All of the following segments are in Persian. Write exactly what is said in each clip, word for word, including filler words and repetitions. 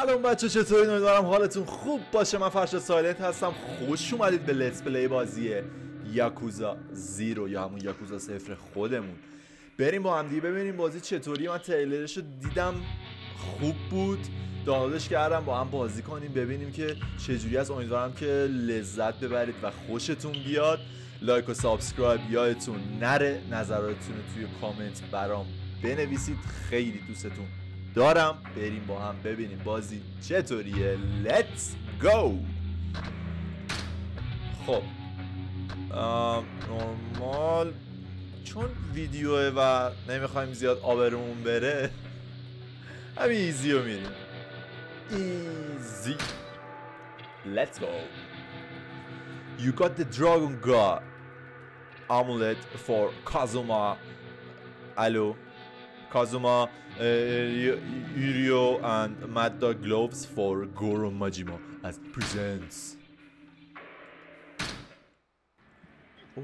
سلام بچه چطوری؟ امیدوارم حالتون خوب باشه. من فرشاد سایلنت هستم. خوش اومدید به لتس پلی بازی یاکوزا زیرو یا همون یاکوزا صفر خودمون. بریم با هم دیگه ببینیم بازی چطوری. من تریلرش رو دیدم، خوب بود، دانلودش کردم، با هم بازی کنیم ببینیم که چجوری است. امیدوارم که لذت ببرید و خوشتون بیاد. لایک و سابسکرایب یادتون نره. نظراتتون رو توی کامنت برام بنویسید، خیلی دوستتون دارم. بریم با هم ببینیم بازی چطوریه. Let's go. خب نرمال چون ویدیوه و نمیخوایم زیاد آبرمون بره همین ایزی رو میریم. ایزی. Let's go. You got the dragon god amulet for Kazuma. Hello Kazuma, uh, Yurio and Mad Dog gloves for Goro Majima as presents. Oh.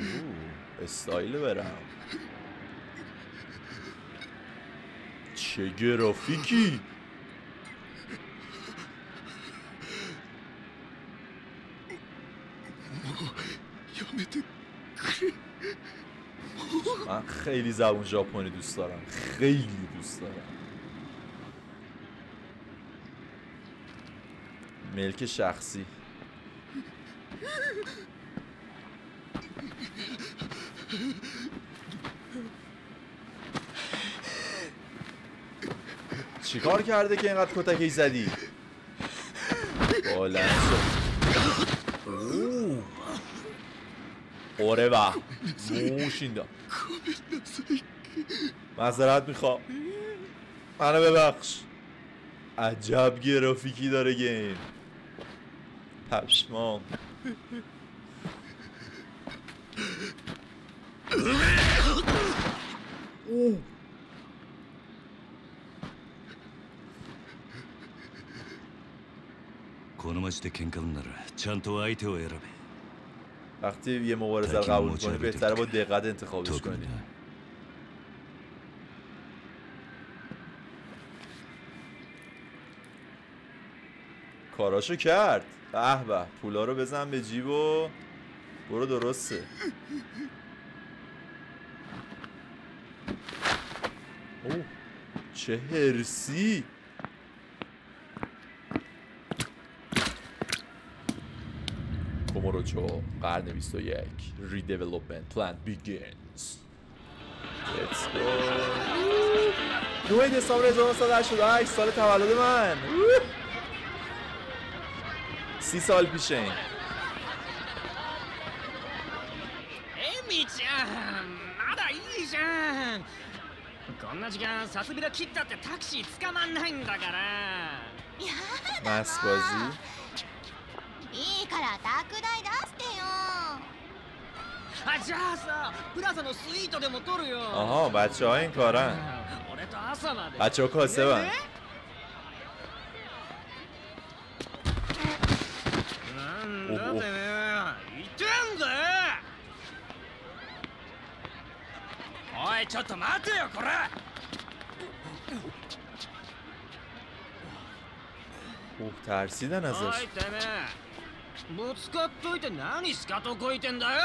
Ooh, style برم. چه گرافیکی! من خیلی زبون ژاپنی دوست دارم، خیلی دوست دارم. ملک شخصی. چیکار کرده که اینقدر کتکی زدی؟ بالا اوه اوره با موشیندا. معذرت میخوام، منو ببخش. عجب گرافیکی داره گیم، پشمام. اوه وقتی یه مبارزه رو قبول کنی بهتره با دقت انتخابش کنی. کاراشو کرد. به به، پولا رو بزن به جیب و برو. درسته. اوه چه هرسی. Morojo, Garden بیست و یک. Redevelopment plan begins. Let's go. نه دسامبر هزار و نهصد و هشتاد و هشت سال تولد من. سی سال پیشین. امی-chan، مادا ای-chan. こんな時間さすびら切ったってタクシー捕まんないんだから。マスバジ。いいから宅代出してよ。あ、じゃあさ、プラザのスイートでも取るよ。ああ、バチョインコラン。俺と朝まで。バチョコセバン。なんだてめえ、いてんぜ。おい、ちょっと待てよ、これ。お、ترسیدن ازش。おい、てめえ。ぶつかっといて何しかとこいてんだよ。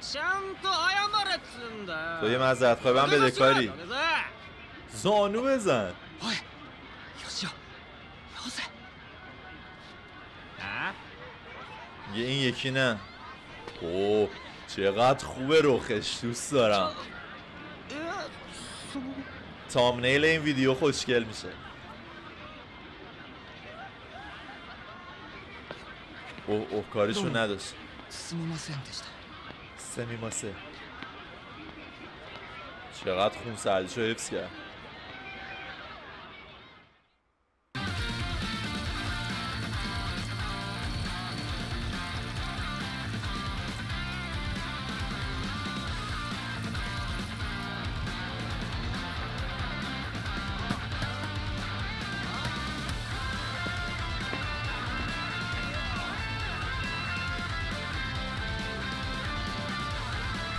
ちゃんと謝れっつんだよ。というまずはこれ番でかり。ゾヌエザン。おい、よしよ。よせ。あ？یه این یکی نه. اوه، چقدر خوبه روخش، دوست دارم. تامنیل این ویدیو خوشگل میشه. اوه اوه کارشو نداشت. سمیماسه. چقدر خون سردیشو حفظ کرد.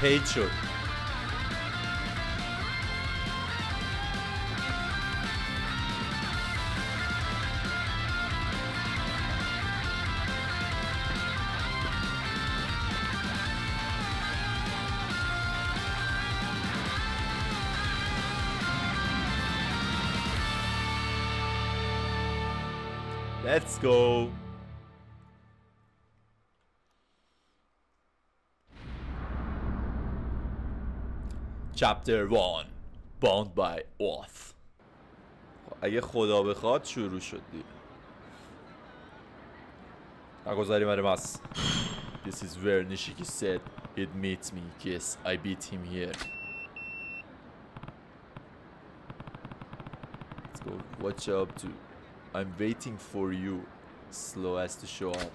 پیچ شد. Let's go. Chapter one. Bound by Oath. اگه خدا بخواد شروع شد دیگه. نگذاریم بریم از. This is where Nishiki said he'd meet me. Yes, I beat him here. Let's go. What you up to? I'm waiting for you. Slow as to show up.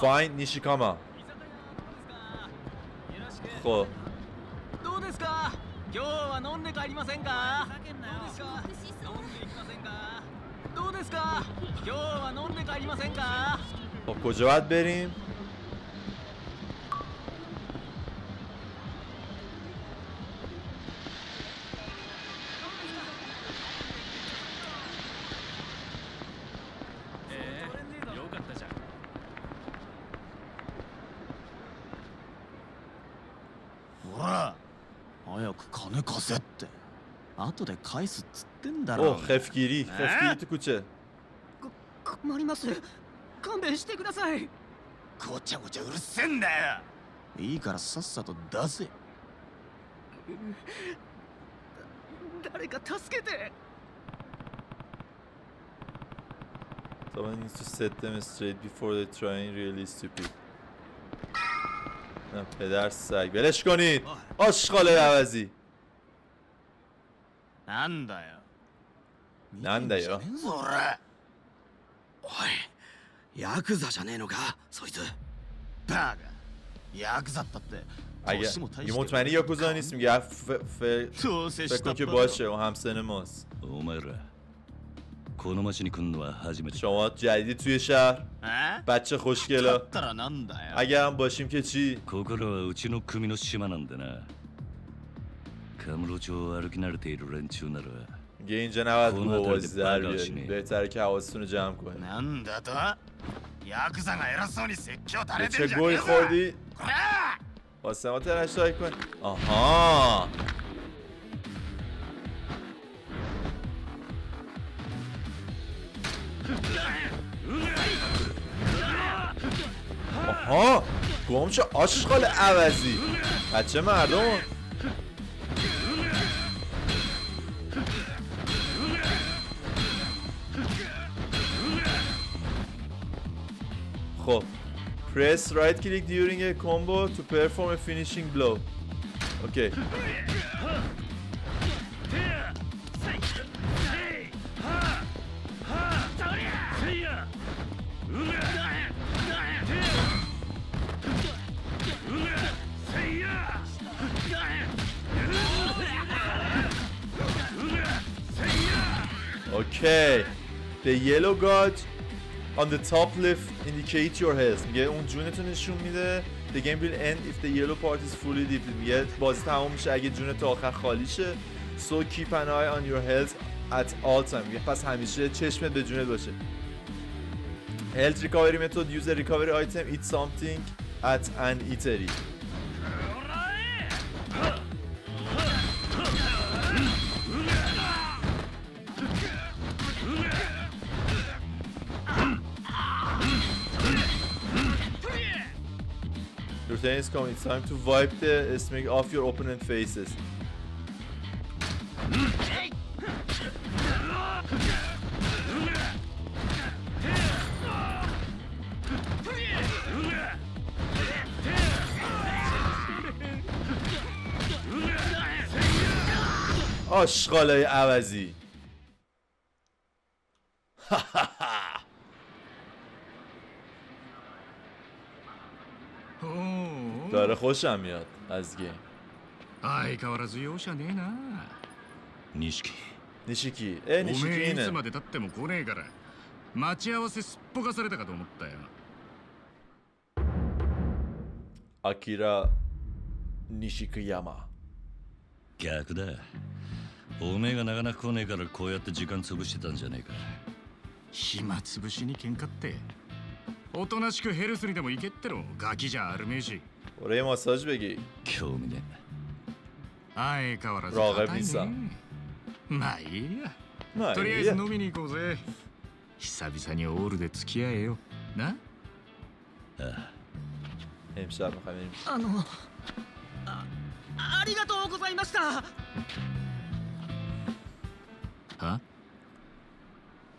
Find Nishikiyama. خب. خب کجا باید بریم؟ Oh, خفگیری خفگیری تو کوچه Someone needs to set them straight before they trying really stupid. نه پدر سگ بلش کنید آشغال عوضی Nanda yo. Oi, Yakuza janei no ka, soitsu. Baga. Yakuza datte. Agar mutmani Yakuza nist mige fekon ke bashe, o hamsene mast. Omaira. Kono machi ni kun no wa hajimete. Shoma jadidi toye shahr? Bacche khoshgela. Agar ham bashim ke chi? Kokoro wa uchi no kumi no shima nan de na. دیگه اینجا نباید موازی در بیاریم بهتره که حواستون رو جمع کنیم به چه گوی خوردی؟ واسه ما ترش تایید کن آها آها گم چه آشغال عوضی بچه مردم خب Press right click during a combo to perform a finishing blow. Okay. Okay. The yellow guard On the top left, indicate your health. میگه اون جونتو نشون میده. The game will end if the yellow part is fully depleted. میگه بازی تموم میشه اگه جونت آخر خالی شه. So keep an eye on your health at all time. میگه پس همیشه چشمت به جونت باشه. Health recovery method. Use a recovery item. Eat something at an eatery. It's coming. It's time to wipe the smoke off your opponent's faces. آشغالای عوضی. داره خوشم میاد از گیم آی کاورازو یوشا نه نه نیشکی نیشکی ای نیشکی اینه آکیرا نیشیکیاما گاکو دا اومه گا ناگانا کونه کارا کو یاته جیگان تسوبوشیته تان جانه کا هیما تسوبوشی نی کنکا ته اوتوناشیکو هلث نی دمو ایکه اتته رو گاکی جا آرمیشی برای ماساژ بگی. راغب نیستم. まあいいや。とりあえず飲みに行こうぜ。久々にオールで付き合えよ。な？あの、あ、ありがとうございました。は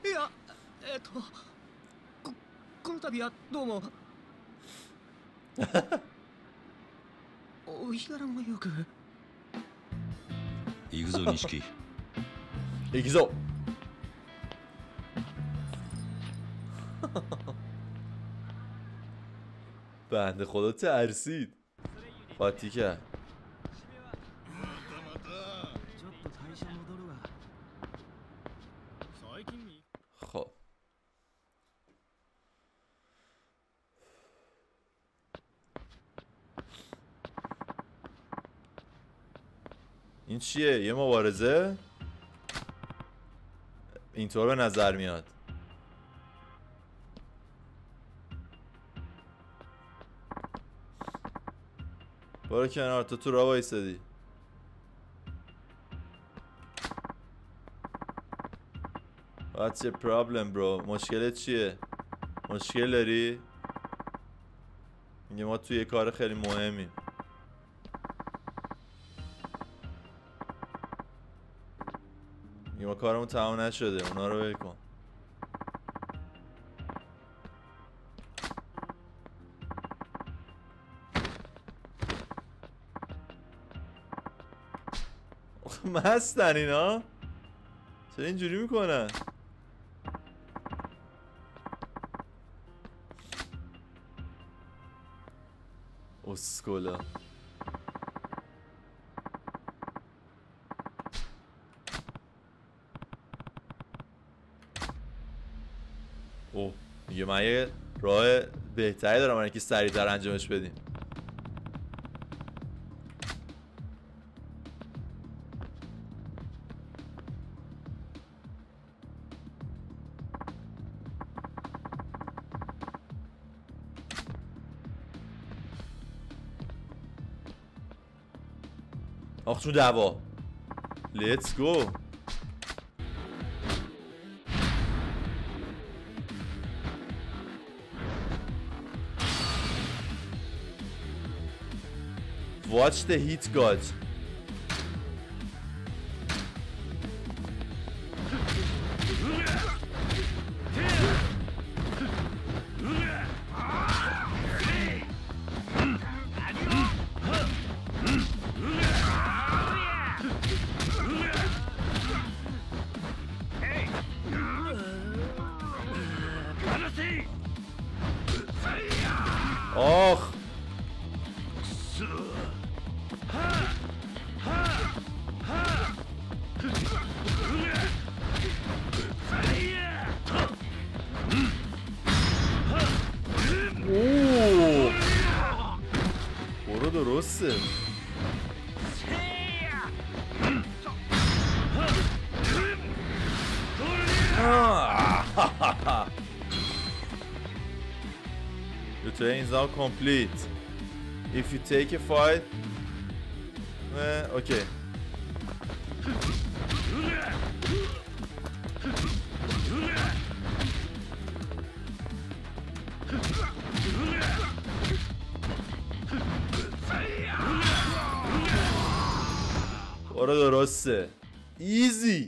いや、えっと、こ、この度はどうも。お日柄もよく。行くぞ、錦。行くぞ。بنده خدا ترسید فاتی کرد خب این چیه؟ یه مبارزه؟ اینطور به نظر میاد برو کنار تو تو را وایسادی What's your problem bro مشکلت چیه مشکل داری میگه ما توی یه کار خیلی مهمیم میگه ما کارمون تمام نشده اونا رو ول کن مستن اینا چرا اینجوری میکنن اسکولا اوه میگه من یه راه بهتری دارم برای اینکه سریعتر انجامش بدیم آخ تو دعوا لیتس گو واچ د هیت گاد Now complete. If you take a fight, eh, okay. Ora dorosse. Easy.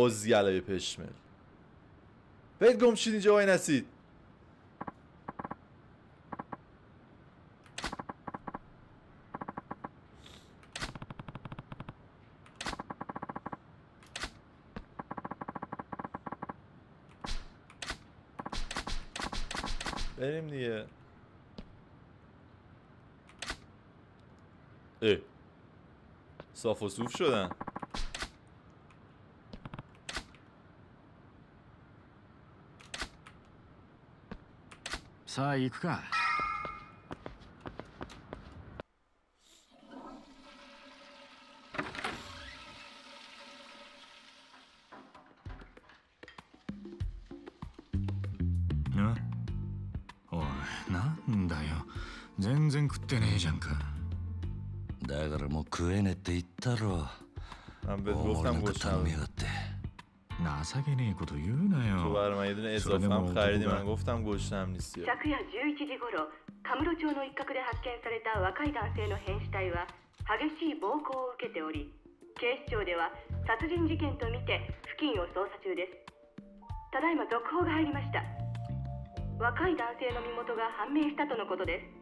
Ozyala peşmel. باید گم شید اینجا وای نسید بریم دیگه اه صاف و صوف شدنさあ行くか。な、おい、なんだよ。全然食ってねえじゃんか。だからもう食えねえって言ったろ。俺のこと頼みやがって。情けねえこと言うなよ。تو برای من یه دونه اضافه‌ام خریدی من گفتم گوشت هم نیست. 昨夜じゅういちじ頃、カムロ町の一角で発見された若い男性の変死体は激しい暴行を受けており、警視庁では殺人事件とみて付近を捜査中です。ただいま続報が入りました。若い男性の身元が判明したとのことです。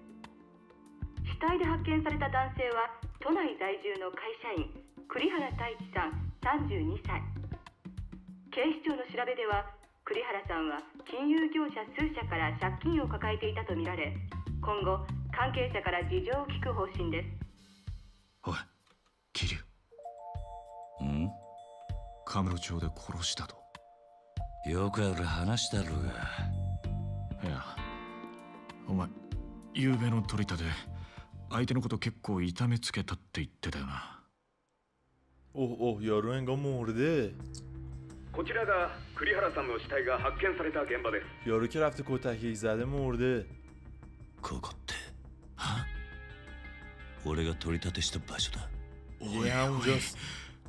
死体で発見された男性は都内在住の会社員栗原太一さんさんじゅうにさい。警視庁の調べでは栗原さんは金融業者数社から借金を抱えていたとみられ、今後関係者から事情を聞く方針です。おい桐生、んカムロ町で殺したとよくある話だろうが。いやお前ゆうべの取り立て相手のこと結構痛めつけたって言ってたよな。おお、やるんがもう俺で。こちらが栗原さんの死体が発見された現場です。夜キャラフトコタヒザでも俺で。ここっては俺が取り立てした場所だ。おやおや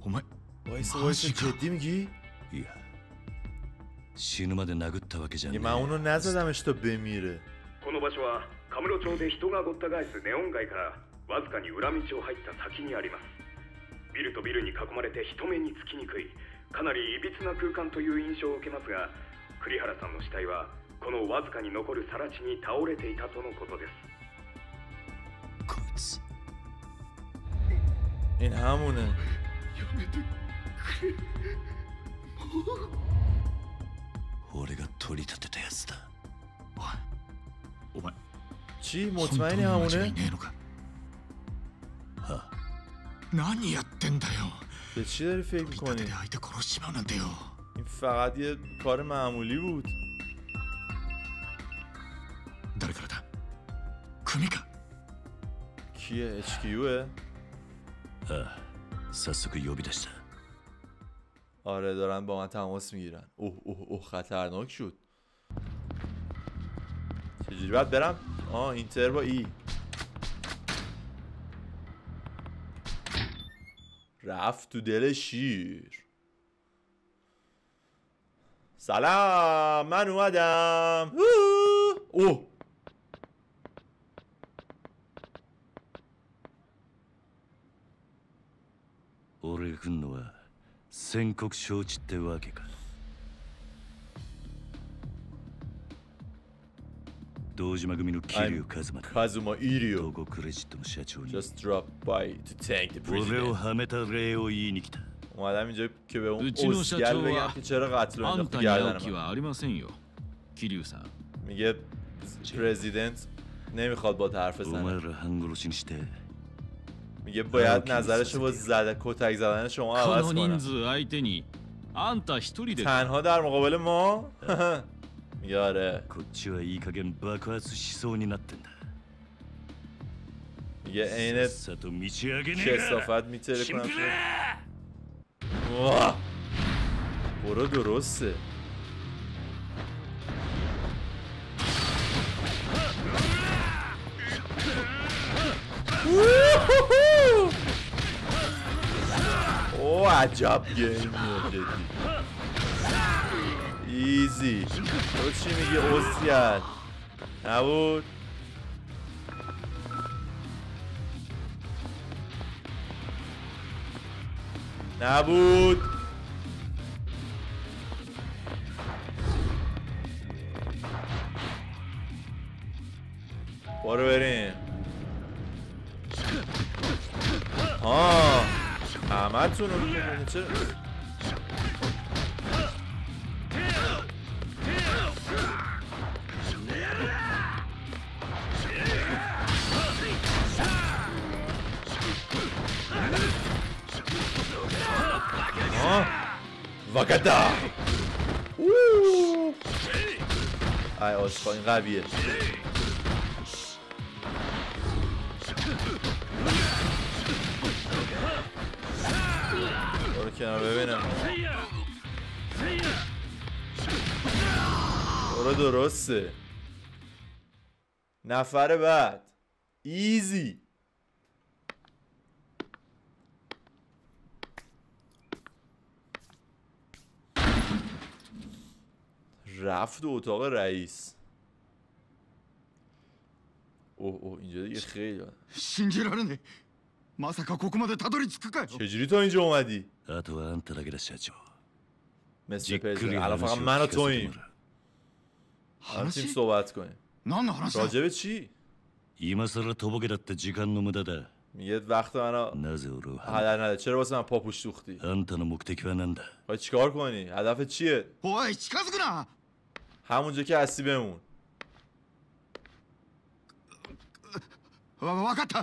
お前おいそおいそ蹴ってみぎ。いや死ぬまで殴ったわけじゃねえ。今俺のなぜだめしとべみる。この場所はカムロ町で人がごった返すネオン街からわずかに裏道を入った先にあります。ビルとビルに囲まれて人目につきにくいかなりいびつな空間という印象を受けますが、栗原さんの死体はこのわずかに残る更地に倒れていたとのことです。こいつ。えなもね。やめてくれ。俺が取り立てたやつだ。お前。血持ち前にはもね。はあ。何やってんだよ。به چی داری فکر میکنی؟ این فقط یه کار معمولی بود. کیه؟ اچکیوه؟ آره دارن با من تماس میگیرن. اوه اوه اوه خطرناک شد. چجوری باید برم؟ آه اینتر با ای رفت تو دل شیر. سلام من اومدم. اوه اوره کن نوا سنکوک شوچی ته واکه کا. دوجیما گومی نو کیریو کازوما کازوما ایریو دوگو کریجیت نو شاچو نی just drop by to thank the president. و همه تا ری او یی نی کیتا. اومدم اینجا که به اون اوسگل بگم که چرا قتل انداخت گردن من. کیریو سان میگه پرزیدنت نمیخواد با حرف بزنه. میگه باید نظرشو با زد کتک زدن شما عوض کنه. تنها در مقابل ما. میگه آره. میگه اینه کسافت میتره کنم. واه برو درسته. اوه عجب گیم جدی. ایزی تو چی میگی اوسیان؟ نبود نبود برو بریم. آه همه تونو میکنه چرا؟ واکادا. اوه. ای اوسکو این قویه. برو کنار ببینم. برو درسته. نفر بعد. ایزی. رفت اتاق رئیس. اوه اوه اینجا دیگه خیلی چجوری تا اینجا اومدی؟ مثل پیزر الان فقط من و توییم. همچین صحبت کنیم راجبه چی؟ میگه وقت منو هدر نده. چرا واسه من پاپوش دوختی؟ باید چیکار کنی؟ هدف چیه؟ همونجا که هستی بمون.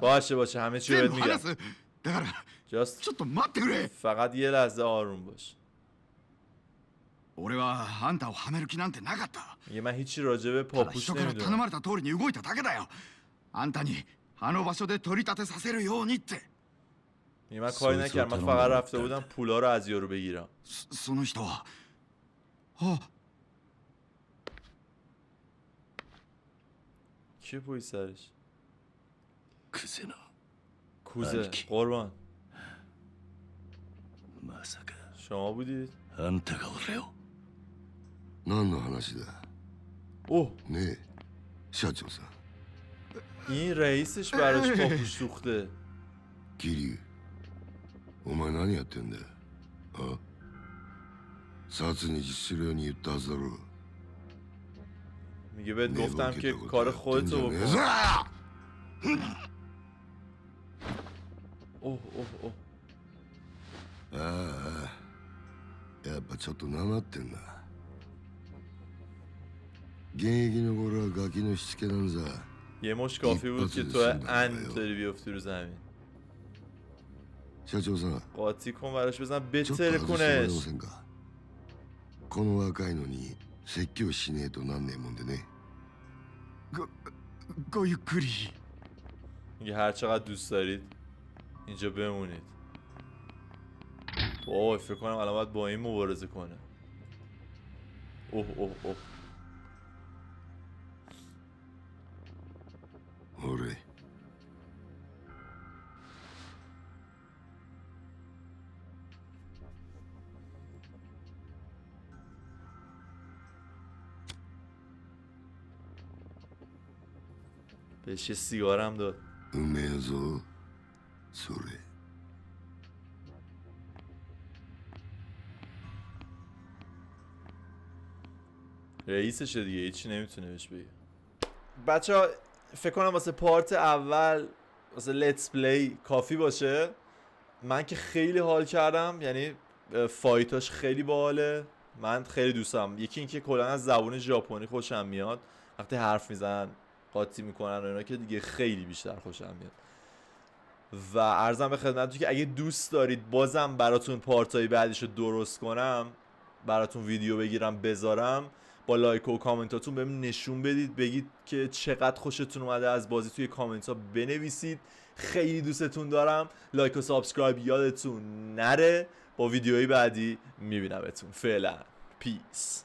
باشه باشه همه چی رو بهت میگم. جاست فقط یه لحظه آروم باش. میگه من هیچی راجع به پاپوش نمیدونم. میگه من کاری نکردم، من فقط رفته بودم پولا رو از یارو بگیرم. کی پوی سرش؟ کوزه قربان شما بودید؟ اوه این رئیسش براش پاپوش دوخته. میگه بهت گفتم که کار خودتو بکن. اوه اوه اوه یه مش کافی بود که تو انطوری بیفتی رو زمین. قاطی کن براش بزن بتره کنش. میگه هر چقدر دوست دارید اینجا بمونید. وای فکر کنم الان باید با این مبارزه کنه. اوه اوه اوه اوره. بهش یه سیگارم داد. اومهزو سوره. رئیسشه دیگه هیچی نمیتونه بهش بگه. بچه ها فکر کنم واسه پارت اول واسه لیتس پلی کافی باشه. من که خیلی حال کردم، یعنی فایتاش خیلی باحاله، من خیلی دوستم. یکی اینکه کلا از زبان ژاپنی خوشم میاد، وقتی حرف میزنن قاطی میکنن و اینا که دیگه خیلی بیشتر خوشم میاد. و عرضم به خدمتتون که اگه دوست دارید بازم براتون پارتای بعدیشو درست کنم، براتون ویدیو بگیرم بذارم، با لایک و کامنتاتون بهم نشون بدید، بگید که چقدر خوشتون اومده از بازی، توی کامنت ها بنویسید. خیلی دوستتون دارم. لایک و سابسکرایب یادتون نره. با ویدیوهای بعدی میبینمتون. فعلا پیس.